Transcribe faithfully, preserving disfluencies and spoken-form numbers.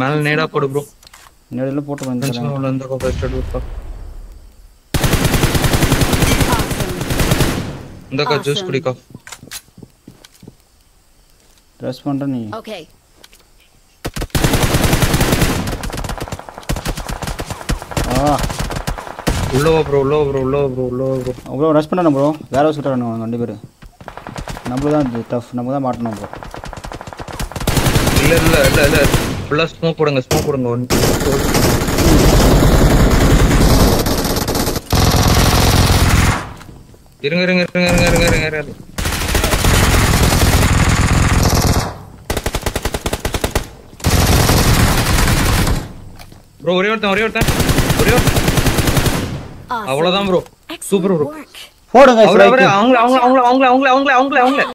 மேல நேடா போடு ப்ரோ. நேடல போட்டு வந்துறாங்க. நம்ம அந்த கோ ஃபர்ஸ்ட் அட் ப்ரோ. இந்த கா ஜூஸ் குடிக்கோ. ட்ரெஸ் பண்ற நீ. ஓகே. ஆ உள்ள வா ப்ரோ உள்ள வா ப்ரோ உள்ள வா ப்ரோ உள்ள வா ப்ரோ. ப்ரோ ரஷ் பண்ணானே ப்ரோ. வேற ஹவுஸ் கிட்ட வரணும் ரெண்டு பேரும். நம்ம தான் டஃப் நம்ம தான் மாட்டணும் ப்ரோ. இல்ல இல்ல இல்ல இல்ல புள்ள ஸ்மோக் போடுங்க ஸ்மோக் போடுங்க. இருங்க இருங்க இருங்க இருங்க இருங்க இருங்க. ப்ரோ ஒரே ஒருத்தன் ஒரே ஒருத்தன் ஒரே ஒருத்தன் அவ்வளவுதான் ப்ரோ. சூப்பர் ப்ரோ போடுங்க. அவங்கள அவங்கள அவங்கள அவங்கள அவங்கள அவங்கள அவங்கள